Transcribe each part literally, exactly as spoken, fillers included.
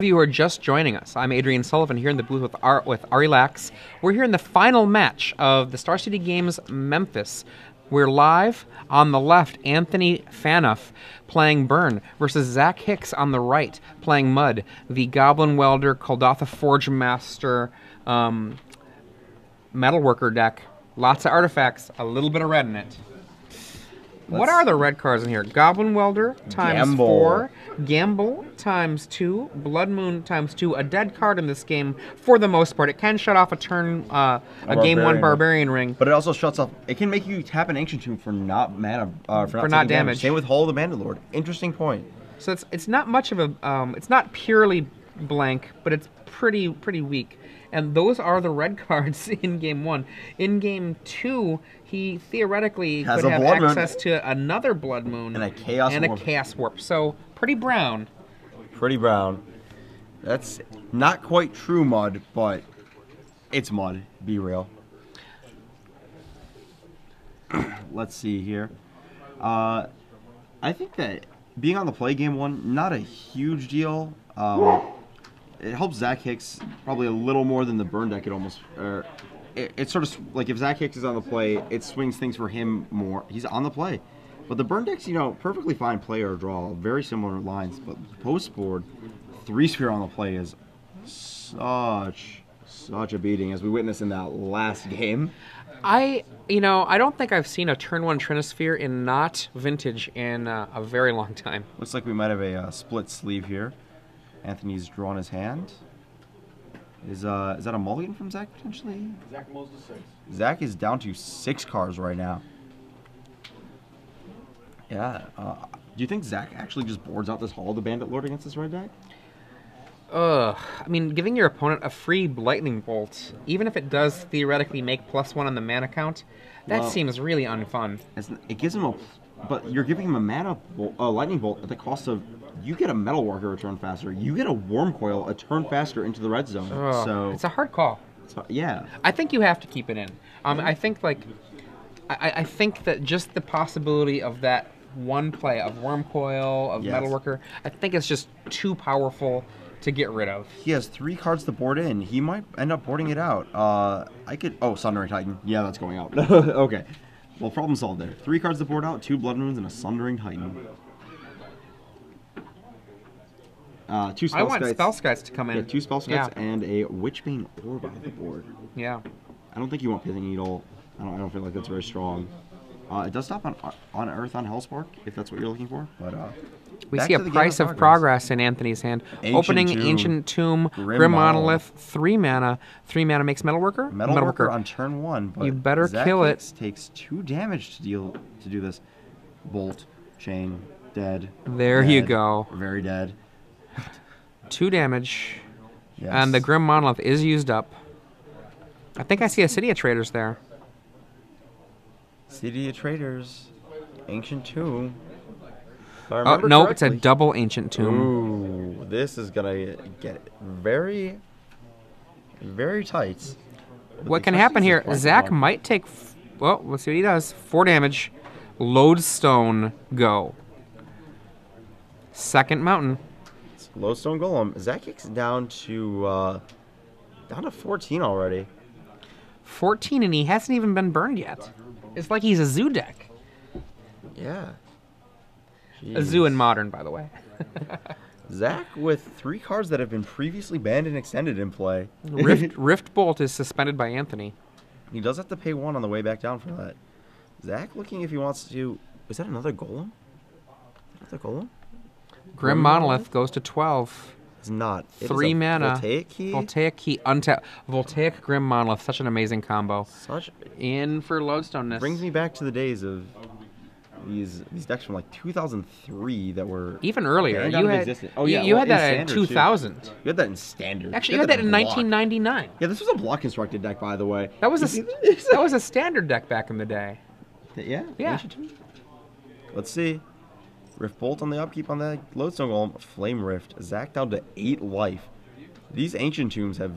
of you who are just joining us, I'm Adrian Sullivan here in the booth with, Ar with Ari Lax. We're here in the final match of the Star City Games Memphis. We're live. On the left, Anthony Phoneuf playing Burn versus Zac Hicks on the right playing Mud, the Goblin Welder, Kuldotha Forgemaster, um, Metalworker deck. Lots of artifacts, a little bit of red in it. Let's what are the red cards in here? Goblin Welder times Gamble. four, Gamble times two, Blood Moon times two, a dead card in this game for the most part. It can shut off a turn, uh, a, a game one Barbarian Ring. But it also shuts off, it can make you tap an Ancient Tomb for not mana, uh, for not, for not damage. damage. Same with Hall of the Bandit Lord. Interesting point. So it's it's not much of a, um, it's not purely blank, but it's pretty, pretty weak. And those are the red cards in game one. In game two, he theoretically Has could have access moon. to another Blood Moon and a Chaos and Warp. a Chaos Warp. So pretty brown. Pretty brown. That's not quite true Mud, but it's Mud. Be real. Let's see here. Uh, I think that being on the play game one, not a huge deal. Um, It helps Zac Hicks probably a little more than the burn deck. It almost, uh, it, it's sort of like if Zac Hicks is on the play, it swings things for him more. He's on the play, but the burn deck's you know perfectly fine play or draw, very similar lines. But post board, three sphere on the play is such such a beating as we witnessed in that last game. I you know I don't think I've seen a turn one Trinisphere in not vintage in uh, a very long time. Looks like we might have a uh, split sleeve here. Anthony's drawn his hand. Is uh is that a mulligan from Zac potentially? Zac mulls to six. Zac is down to six cards right now. Yeah. Uh, do you think Zac actually just boards out this Hall of the Bandit Lord against this red deck? Ugh. I mean, giving your opponent a free Lightning Bolt, even if it does theoretically make plus one on the mana count, that well, seems really unfun. It gives him a, but you're giving him a mana bol a Lightning Bolt at the cost of. You get a Metalworker a turn faster. You get a Wurmcoil a turn faster into the red zone. Oh, so it's a hard call. It's a, yeah. I think you have to keep it in. Um, I think like, I, I think that just the possibility of that one play of Wurmcoil of yes. Metalworker, I think it's just too powerful to get rid of. He has three cards to board in. He might end up boarding it out. Uh, I could. Oh, Sundering Titan. Yeah, that's going out. Okay. Well, problem solved there. Three cards to board out, two Blood Moons, and a Sundering Titan. Uh, two I want Spellskites to come in. Yeah, two Spellskites yeah. and a Witchbane Orb on the board. Yeah. I don't think you want Pithing Needle. I don't, I don't feel like that's very strong. Uh, it does stop on on Earth on Hellspark, if that's what you're looking for. But uh, we see a Price of Progress in Anthony's hand. Ancient Opening Tomb, Ancient Tomb, Grim, Grim Monolith, three mana. Three mana makes Metalworker? Metalworker, Metalworker. on turn one. But you better Zac kill it. Takes two damage to deal to do this. Bolt, chain, dead. There dead, you go. Very dead. Two damage, yes. And the Grim Monolith is used up. I think I see a City of Traitors there. City of Traitors, Ancient Tomb. Oh, no, correctly. It's a double Ancient Tomb. Ooh, this is going to get very, very tight. What can happen here, Zac might take, f well, let's see what he does. Four damage, Lodestone, go. Second mountain. Lodestone Golem. Zac Hicks down to uh, down to fourteen already. fourteen, and he hasn't even been burned yet. It's like he's a zoo deck. Yeah. Jeez. A zoo in modern, by the way. Zac with three cards that have been previously banned and extended in play. Rift, Rift Bolt is suspended by Anthony. He does have to pay one on the way back down for that. Zac looking if he wants to. Is that another Golem? Another Golem? Grim Monolith goes to twelve. It's not. It Three is mana. Voltaic Key? Voltaic Key. Untap. Voltaic Grim Monolith. Such an amazing combo. Such. In for Lodestoneness. Brings me back to the days of these these decks from like two thousand three that were... Even earlier. You had, oh, yeah, you, you well, had that in two thousand. Too. You had that in standard. Actually, you had, you had that, that in nineteen ninety-nine. Yeah, this was a block-constructed deck, by the way. That was, a, that was a standard deck back in the day. Yeah? Yeah. Let's see. Rift Bolt on the upkeep on the Lodestone Golem. Flame Rift. Zac down to eight life. These Ancient Tombs have...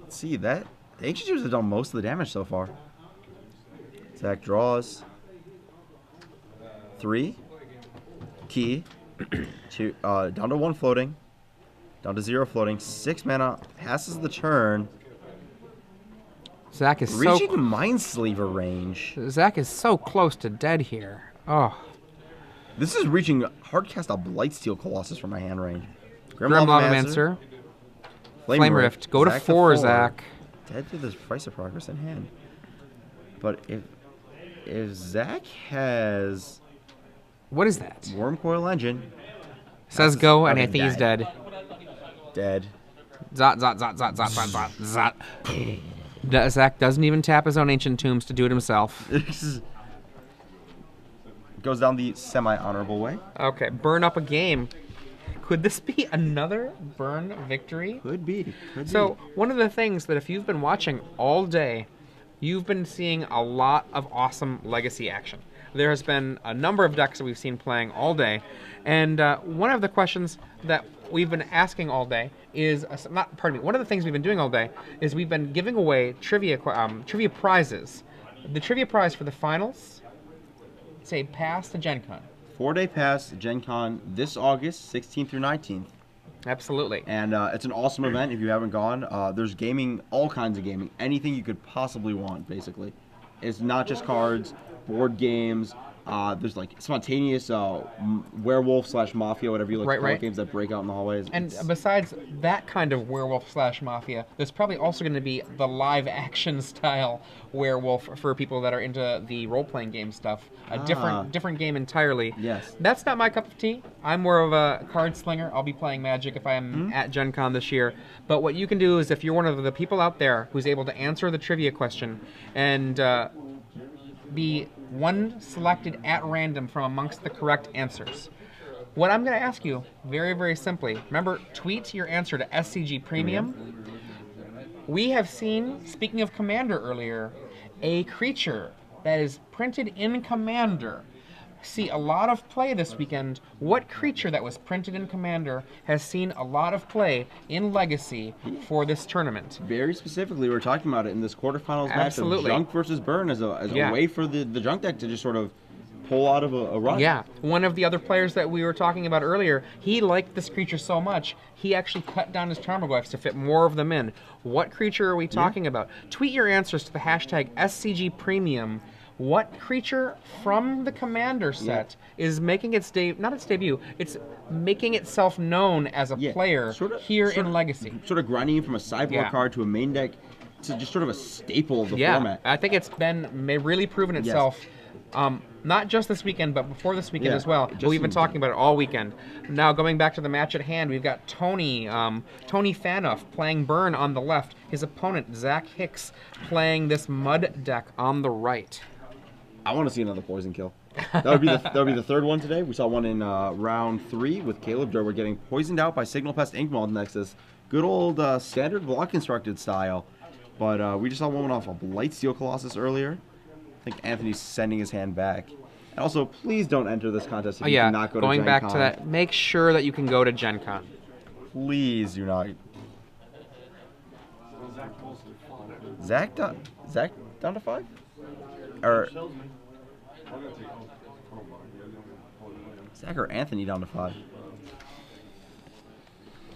Let's see that. The Ancient Tombs have done most of the damage so far. Zac draws. Three. Key. Two. Uh, down to one floating. Down to zero floating. Six mana. Passes the turn. Zac is Reaching so... Reaching Minesleever range. Zac is so close to dead here. Oh. This is reaching... Hardcast a Blightsteel Colossus from my hand range. Grim, Grim Monolith. Flame, Flame Rift. Rift. Go Zac to four, to four. Zac. Dead to this Price of Progress in hand. But if... If Zac has... What is that? Wurmcoil Engine. Says go, and I think he's dead. Dead. Zot, zot, zot, zot, zot, zot, zot, zot. Zac doesn't even tap his own Ancient Tombs to do it himself. Goes down the semi-honorable way. Okay, burn up a game. Could this be another burn victory? Could be. Could so be. One of the things that if you've been watching all day, you've been seeing a lot of awesome legacy action. There has been a number of decks that we've seen playing all day, and uh, one of the questions that we've been asking all day is, uh, not, pardon me, one of the things we've been doing all day is we've been giving away trivia um, trivia prizes. The trivia prize for the finals, it's a pass to Gen Con. Four-day pass to Gen Con this August, sixteenth through nineteenth. Absolutely. And uh, it's an awesome event if you haven't gone. Uh, there's gaming, all kinds of gaming, anything you could possibly want, basically. It's not just cards, board games. Uh, there's like spontaneous uh, werewolf slash mafia, whatever you like, right, right. games that break out in the hallways. And it's... besides that kind of werewolf slash mafia, there's probably also going to be the live action style werewolf for people that are into the role playing game stuff. A ah. different different game entirely. Yes. That's not my cup of tea. I'm more of a card slinger. I'll be playing Magic if I'm mm-hmm. at Gen Con this year. But what you can do is if you're one of the people out there who's able to answer the trivia question and uh, be one selected at random from amongst the correct answers. What I'm going to ask you, very, very simply, remember, tweet your answer to S C G Premium. We have seen, speaking of Commander earlier, a creature that is printed in Commander. See a lot of play this weekend. What creature that was printed in Commander has seen a lot of play in Legacy for this tournament? Very specifically, we were talking about it in this quarterfinals Absolutely. match of Junk versus Burn as a, as yeah. a way for the, the Junk deck to just sort of pull out of a, a run. Yeah. One of the other players that we were talking about earlier, he liked this creature so much, he actually cut down his Tarmogoyfs to fit more of them in. What creature are we talking yeah. about? Tweet your answers to the hashtag S C G Premium. What creature from the Commander set yeah. is making its debut, not its debut, it's making itself known as a yeah. player sort of, here in of, Legacy? Sort of grinding from a sideboard yeah. card to a main deck to just sort of a staple of the yeah. format. I think it's been really proven itself, yes. um, not just this weekend, but before this weekend yeah. as well. Just We've been talking about it all weekend. Now going back to the match at hand, we've got Tony, um, Tony Phoneuf playing Burn on the left, his opponent Zac Hicks playing this Mud deck on the right. I want to see another poison kill. That would be the, that would be the third one today. We saw one in uh, round three with Caleb Durwood getting poisoned out by Signal Pest Inkmold Nexus. Good old uh, standard block constructed style. But uh, we just saw one off of Blightsteel Colossus earlier. I think Anthony's sending his hand back. And also, please don't enter this contest if oh, you yeah. cannot go Going to Gen Con. Going back to that, make sure that you can go to Gen Con. Please do not. Zac down, Zac down to five? Or Zac or Anthony down to five.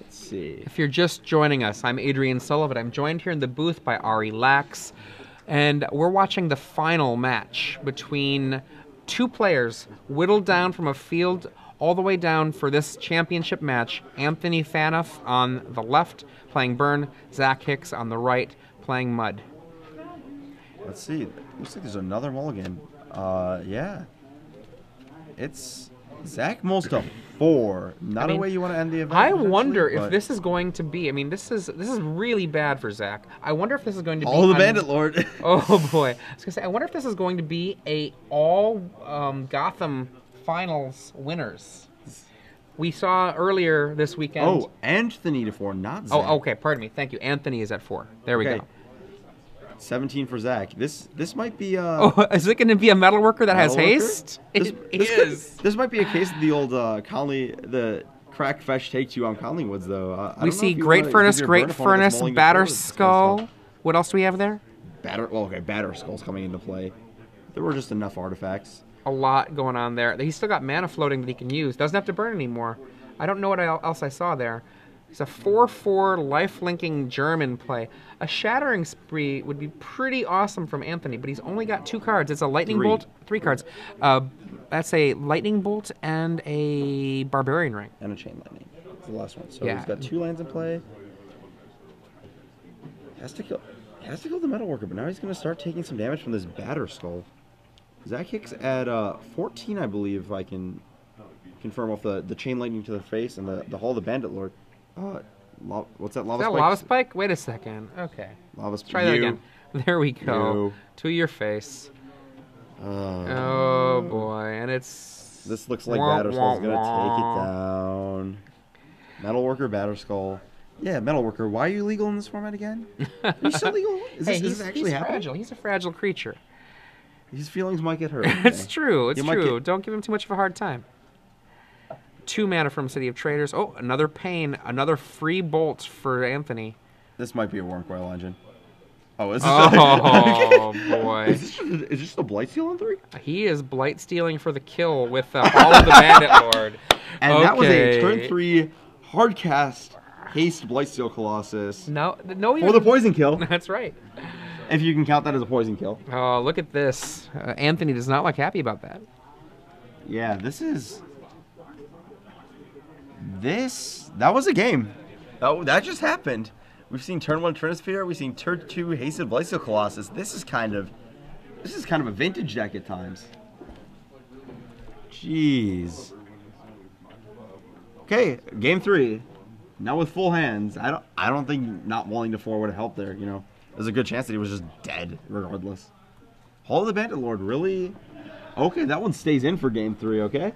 Let's see. If you're just joining us, I'm Adrian Sullivan. I'm joined here in the booth by Ari Lax, and we're watching the final match between two players whittled down from a field all the way down for this championship match. Anthony Phoneuf on the left playing Burn, Zac Hicks on the right playing Mud. Let's see. Looks like there's another mulligan. Uh, yeah. It's Zac Molsta four. Not I mean, a way you want to end the event. I wonder if this is going to be. I mean, this is this is really bad for Zac. I wonder if this is going to all be. All the on, Bandit Lord. Oh boy. I was gonna say. I wonder if this is going to be a all um, Gotham finals winners. We saw earlier this weekend. Oh, Anthony to four, not Zac. Oh, okay. Pardon me. Thank you. Anthony is at four. There we okay. go. seventeen for Zac. This this might be. Uh, oh, is it going to be a metalworker that metalworker? has haste? This, it this is. Could, this might be a case of the old uh, Conley, the crack fetch take two on Conleywoods though. Uh, I we don't see know Great Furnace, Great Furnace, Batterskull. What else do we have there? Batter. Well, okay, Batterskull's coming into play. There were just enough artifacts. A lot going on there. He's still got mana floating that he can use. Doesn't have to burn anymore. I don't know what else I saw there. He's a four four lifelinking German play. A Shattering Spree would be pretty awesome from Anthony, but he's only got two cards. It's a Lightning three. Bolt, three cards. Uh, that's a Lightning Bolt and a Barbarian Ring. And a Chain Lightning. That's the last one. So yeah. He's got two lands in play. Has to kill, has to kill the Metalworker, but now he's going to start taking some damage from this Batterskull. Zac Hicks at uh, fourteen, I believe, if I can confirm off the, the Chain Lightning to the face and the, the Hall of the Bandit Lord. Uh, what's that, Lava Spike? Is that Spike? Lava Spike? Wait a second. Okay. Lava Spike. Try that again. There we go. You. To your face. Uh, oh, boy. And it's... This looks like Batterskull's going to take it down. Metalworker, Batterskull. Yeah, Metalworker. Why are you legal in this format again? Are you still legal? Is, hey, this, is this actually he's fragile. He's a fragile creature. His feelings might get hurt. It's okay. True. It's you true. Get... Don't give him too much of a hard time. Two mana from City of Traitors. Oh, another pain. Another free bolt for Anthony. This might be a Wurmcoil Engine. Oh, is this Oh, a... boy. Is this, is this a Blightsteel on three? He is Blightstealing for the kill with uh, Hall of the Bandit Lord. And okay. That was a turn three hard cast haste Blightsteel Colossus. No, no. Even... For the poison kill. That's right. If you can count that as a poison kill. Oh, look at this. Uh, Anthony does not look happy about that. Yeah, this is... This, that was a game. Oh, that just happened. We've seen turn one Trinisphere. We've seen turn two Hasted Blightsteel Colossus. This is kind of, this is kind of a vintage deck at times. Jeez. Okay, game three. Now with full hands. I don't, I don't think not wanting to four would have helped there. You know, there's a good chance that he was just dead regardless. Hall of the Bandit Lord really. Okay, that one stays in for game three, okay?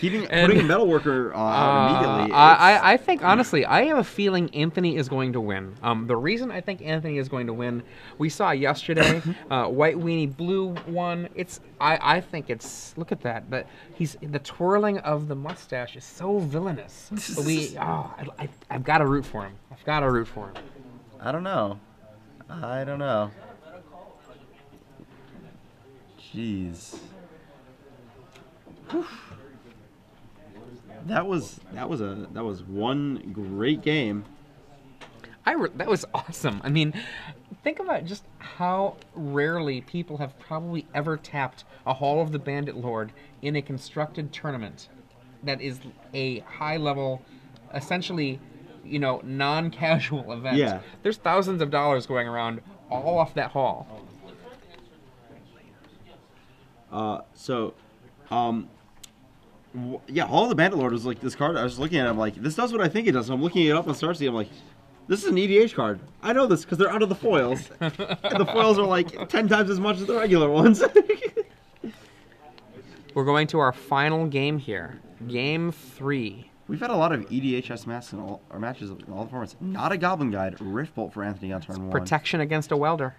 Keeping, and, putting a Metalworker uh, uh, immediately. I, I think, honestly, I have a feeling Anthony is going to win. Um, the reason I think Anthony is going to win, we saw yesterday, uh, White Weenie Blue won. It's, I, I think it's, look at that. But he's the twirling of the mustache is so villainous. we, oh, I, I, I've got to root for him. I've got to root for him. I don't know. I don't know. Jeez. Whew. That was that was a that was one great game. I re that was awesome. I mean, think about just how rarely people have probably ever tapped a Hall of the Bandit Lord in a constructed tournament that is a high level, essentially, you know, non-casual event. Yeah. There's thousands of dollars going around all off that hall. Uh, so, um, w yeah, Hall of the Bandit Lord was like this card. I was looking at it, I'm like, this does what I think it does. So I'm looking it up on Star City, I'm like, this is an E D H card. I know this because they're out of the foils. And the foils are like ten times as much as the regular ones. We're going to our final game here. Game three. We've had a lot of E D H S masks in all, or matches in all the formats. Not a Goblin Guide. Rift Bolt for Anthony on turn one. Protection against a Welder.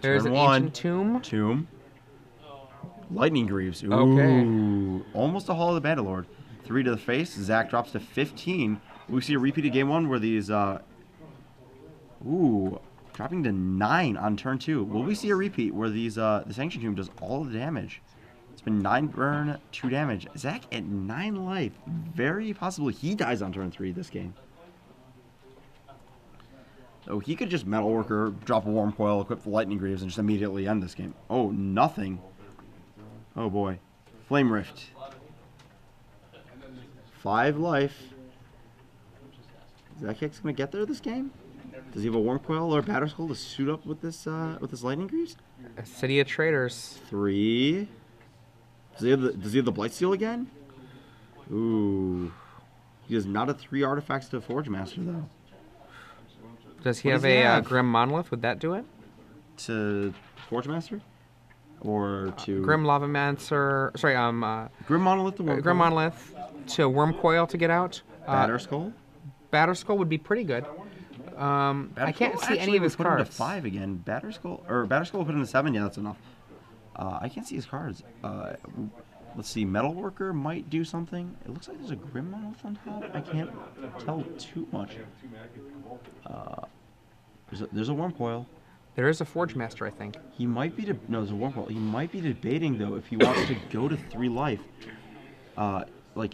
There's turn an one. Ancient Tomb. Tomb. Lightning Greaves. Ooh. Okay. Almost a Hall of the Bandit Lord. Three to the face. Zac drops to fifteen. We see a repeat of game one where these... Uh, ooh. Dropping to nine on turn two. Will we see a repeat where these uh, the Ancient Tomb does all the damage? It's been nine burn, two damage. Zac at nine life. Very possibly he dies on turn three this game. So he could just Metalworker, drop a Wurmcoil, equip the Lightning Greaves, and just immediately end this game. Oh, nothing. Oh boy. Flame Rift. Five life. Is Zac Hicks gonna get there this game? Does he have a Wurmcoil or a Batterskull to suit up with this uh, with this Lightning Greaves? City of Traitors. Three. Does he have the does he have the Blightsteel again? Ooh. He does not have three artifacts to Forgemaster though. Does he what have does a he have? Uh, Grim Monolith? Would that do it? To Forgemaster? Or to uh, Grim Lavamancer, sorry, um, uh, Grim Monolith, to Wurmcoil. Grim Monolith to Wurmcoil to get out. Uh, Batterskull, Batterskull would be pretty good. Um, I can't see any of his cards. Put him to five again. Batterskull or Batterskull put him to seven. Yeah, that's enough. Uh, I can't see his cards. Uh, let's see, Metalworker might do something. It looks like there's a Grim Monolith on top. I can't tell too much. Uh, there's a, there's a Wurmcoil. There is a Forgemaster, I think. He might be de no, there's a Wurmcoil. He might be debating though if he wants to go to three life. Uh, like,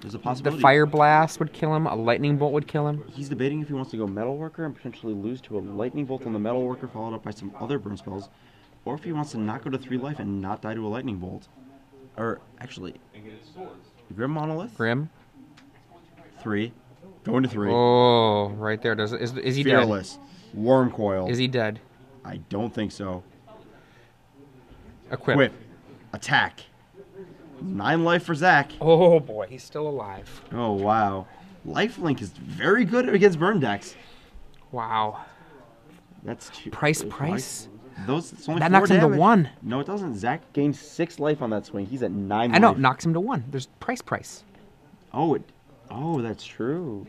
There's a possibility. The Fire Blast would kill him. A Lightning Bolt would kill him. He's debating if he wants to go Metalworker and potentially lose to a Lightning Bolt on the Metalworker followed up by some other burn spells, or if he wants to not go to three life and not die to a Lightning Bolt. Or, actually, Grim Monolith? Grim? Three. Going to three. Oh, right there. Does it, is, is he Fearless. Dead? Fearless. Wurmcoil. Is he dead? I don't think so. Equip. Equip. Attack. Nine life for Zac. Oh, boy. He's still alive. Oh, wow. Lifelink is very good against burn decks. Wow. That's cheap. Price, Those price. Those, it's only that knocks damage. him to one. No, it doesn't. Zac gained six life on that swing. He's at nine I life. know. It knocks him to one. There's price, price. Oh, it, oh that's true.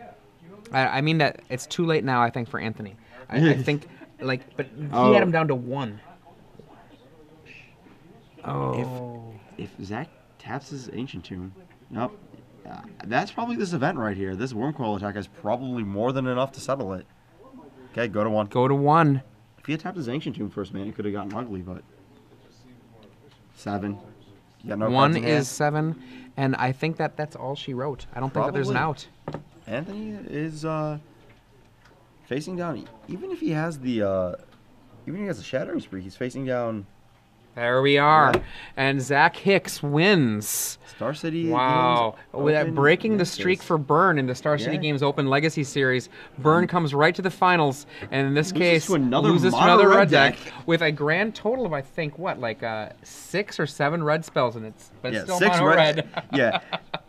I, I mean, that it's too late now, I think, for Anthony. I, I think, like, but he oh. had him down to one. Oh. If, if Zac taps his Ancient Tomb, nope. Uh, that's probably this event right here. This Wurmcoil attack is probably more than enough to settle it. Okay, go to one. Go to one. If he had tapped his Ancient Tomb first, man, it could have gotten ugly, but... Seven. Got no one is seven, and I think that that's all she wrote. I don't probably. think that there's an out. Anthony is uh, facing down... Even if he has the... Uh, even if he has the Shattering Spree, he's facing down... There we are, yeah. And Zac Hicks wins. Star City. Wow, Games breaking Memphis. the streak for Burn in the Star City yeah. Games Open Legacy Series. Burn comes right to the finals, and in this loses case to another loses to another red deck. deck with a grand total of I think what, like uh, six or seven red spells in it, but yeah, it's still mono red. red. yeah.